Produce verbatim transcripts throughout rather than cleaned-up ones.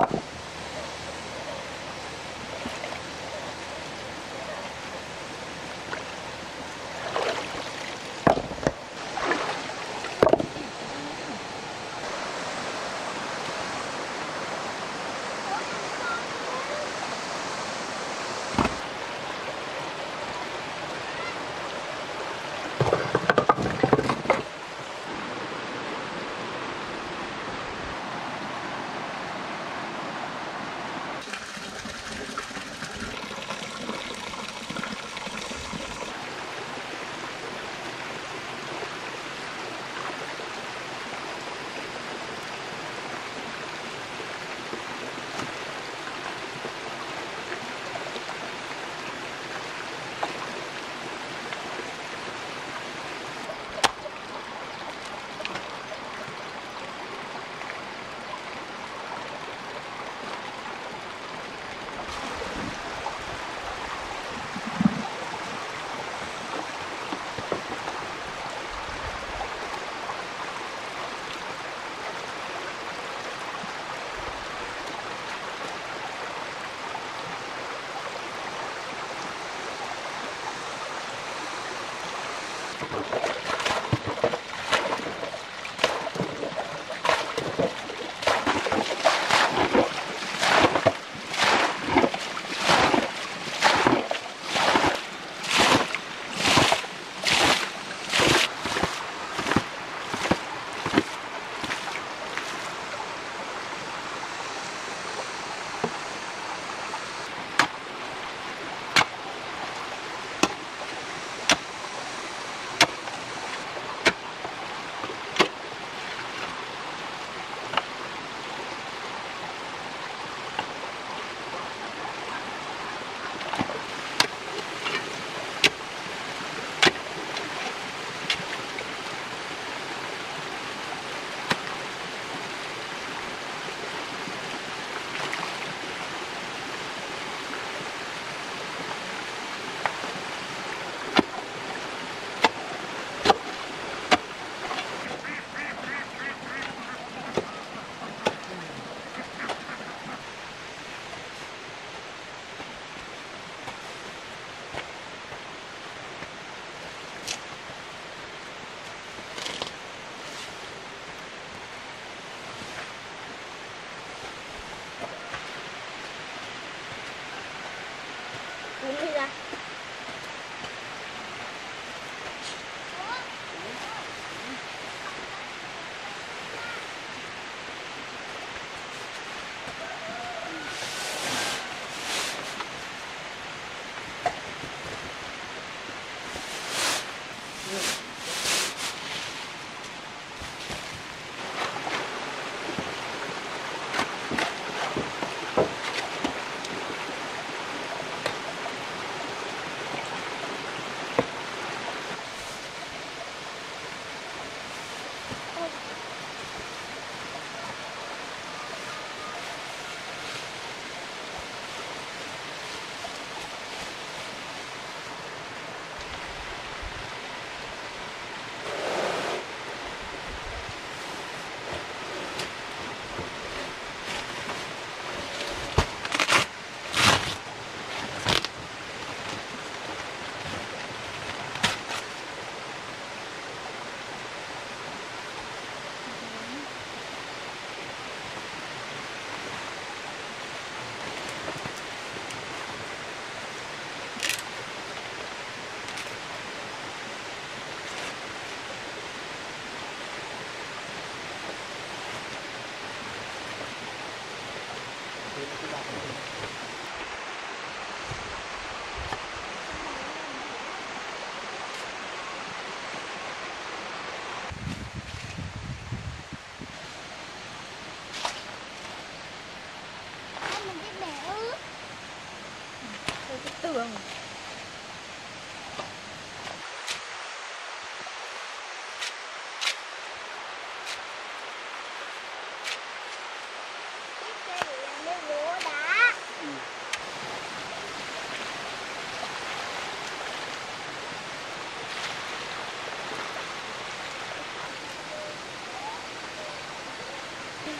Hãy subscribe cho kênh Ghiền Mì Gõ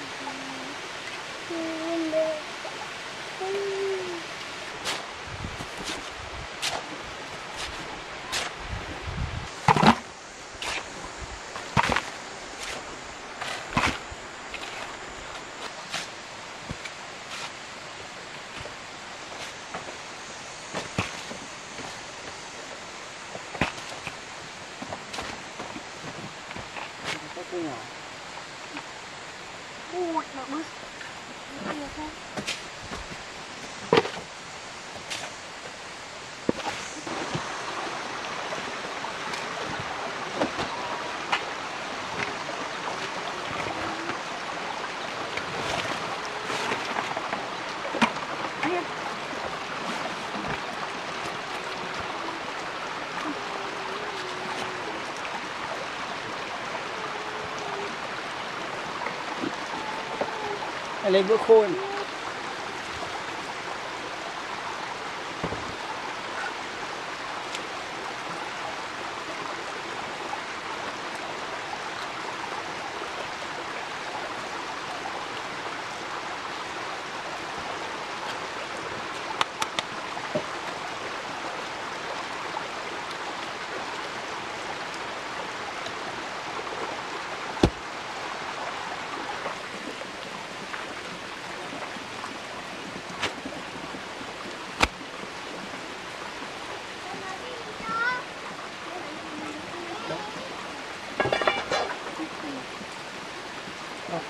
để không bỏ lỡ Oh, it's not loose. Are you okay? Lấy bữa khô này.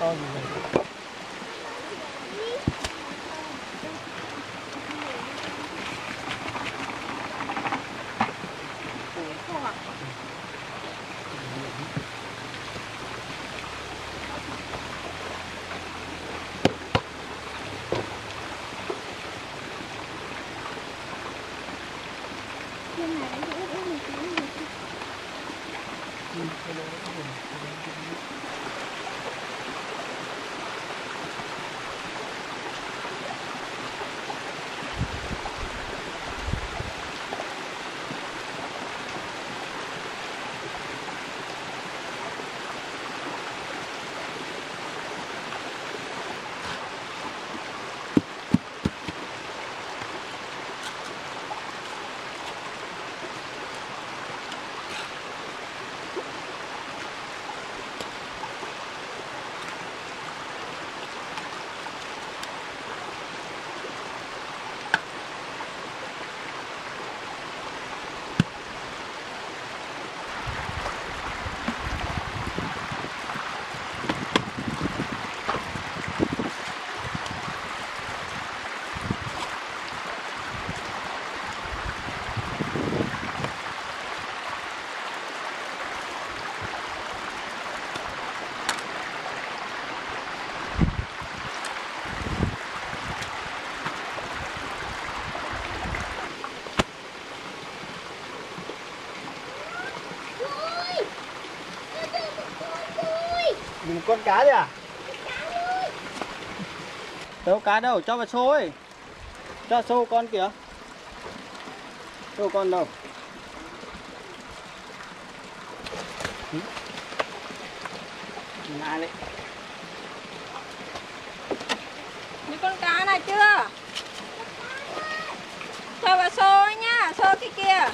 All the way. Con cá đấy à? Đâu cá đâu, cho vào xô ấy. Cho vào xô con kìa. Xô con đâu? Này đấy. Mấy con cá này chưa? Cho vào xô ấy nhá, xô cái kia.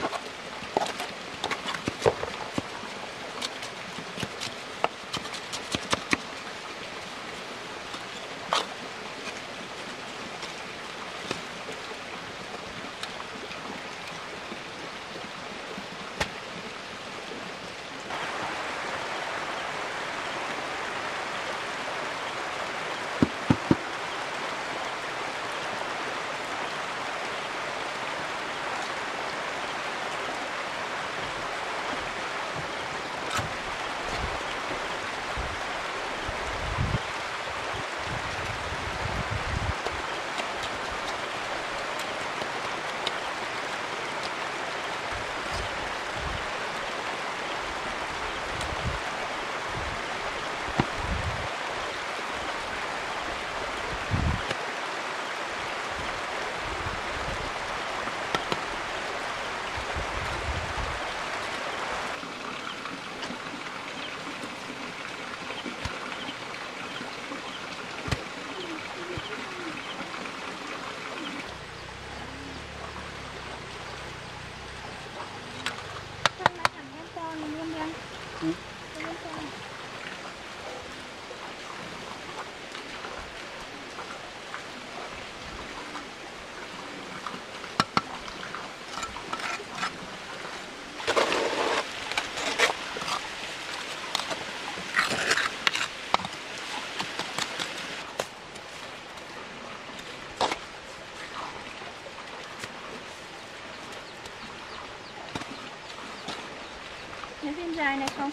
dài này không?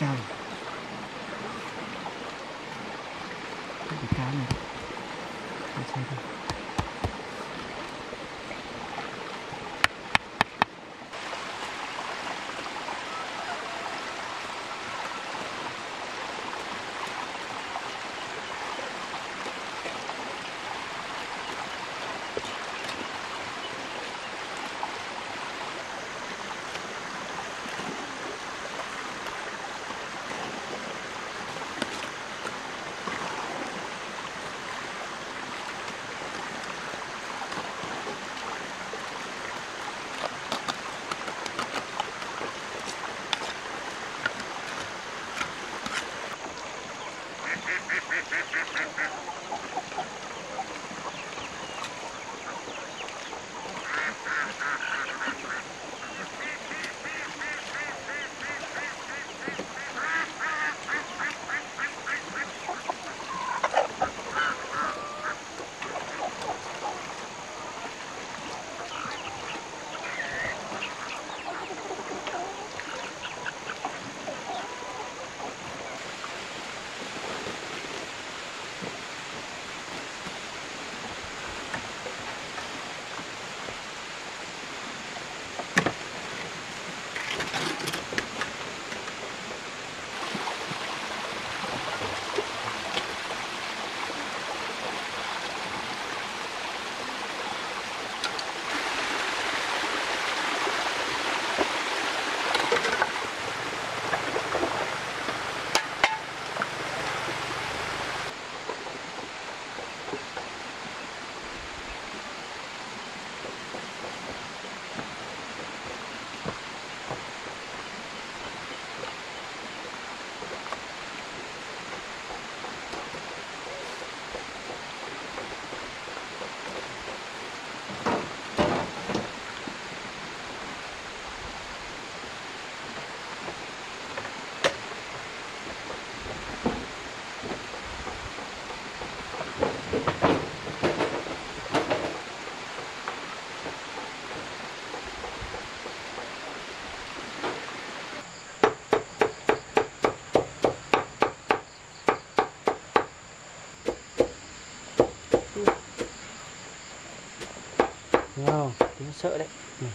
Cao cái cá này để xem đi. sợ đấy. Ừ.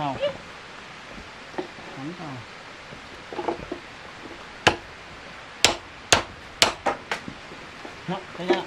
nào. Thắng vào. Đó, thấy chưa?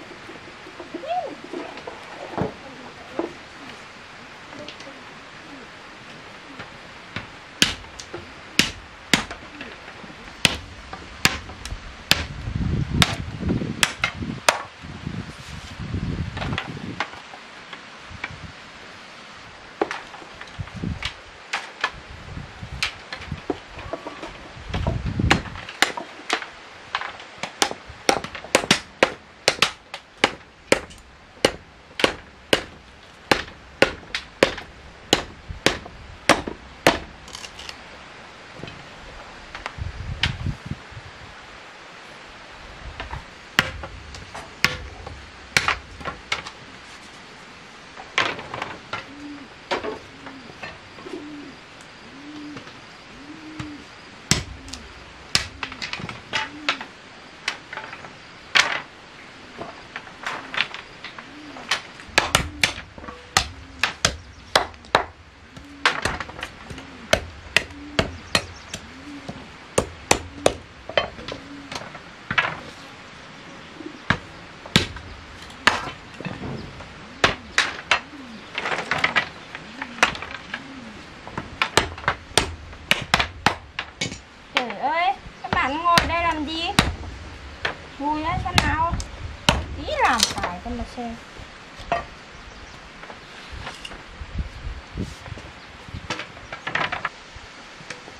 Vui á, sao nào tí làm phải cho mà xem.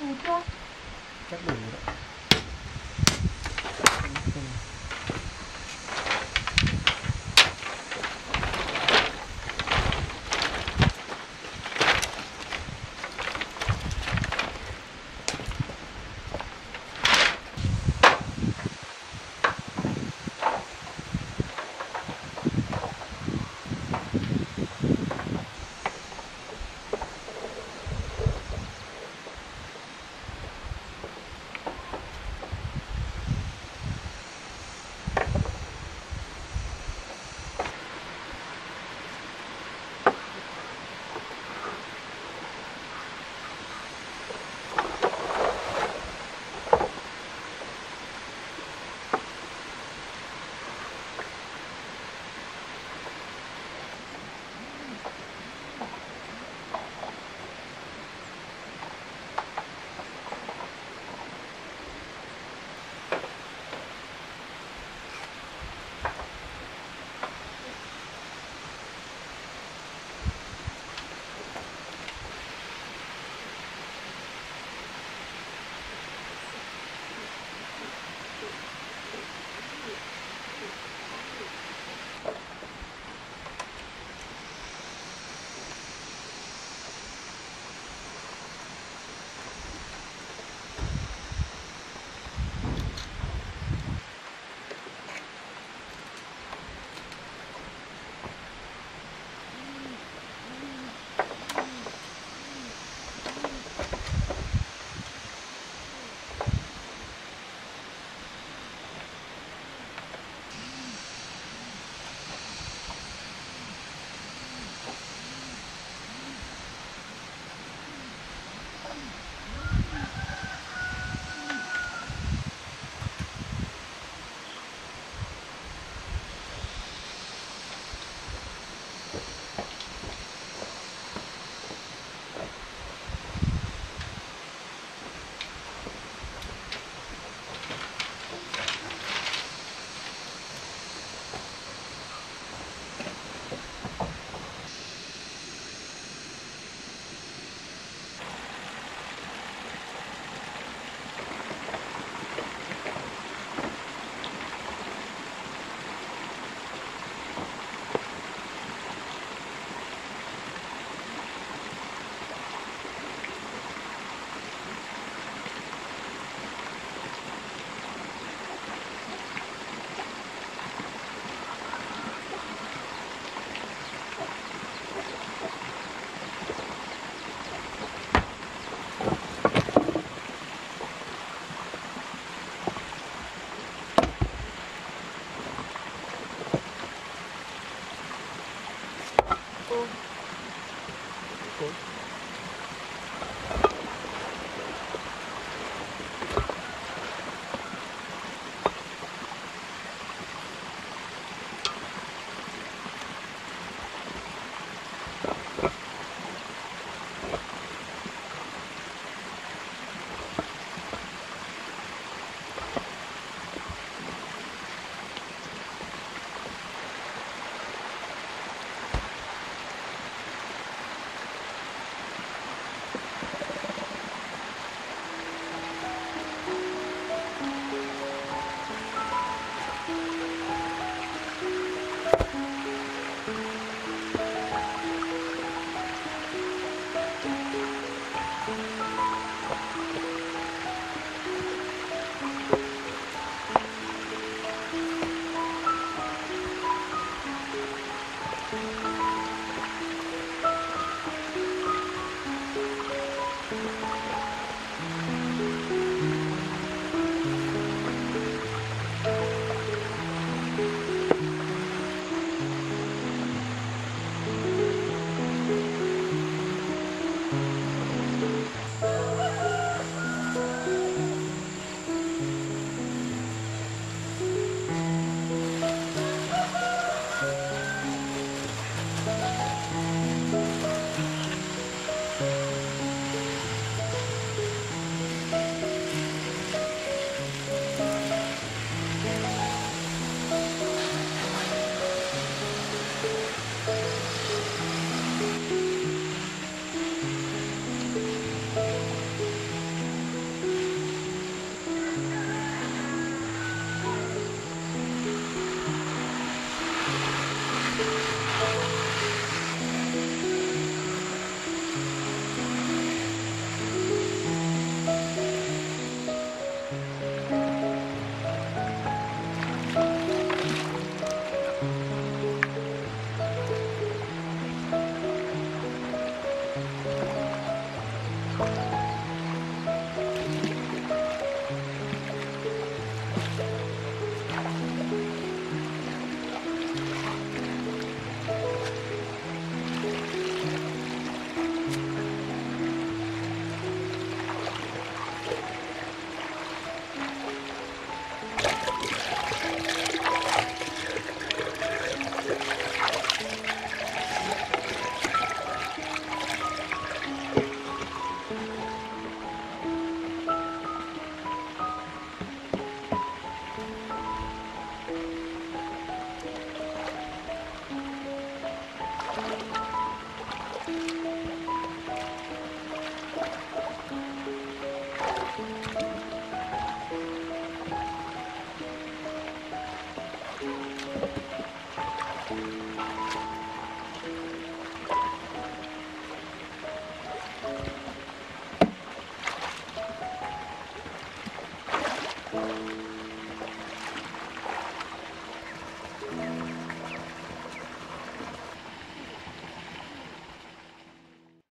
Đủ chưa? Chắc đủ rồi.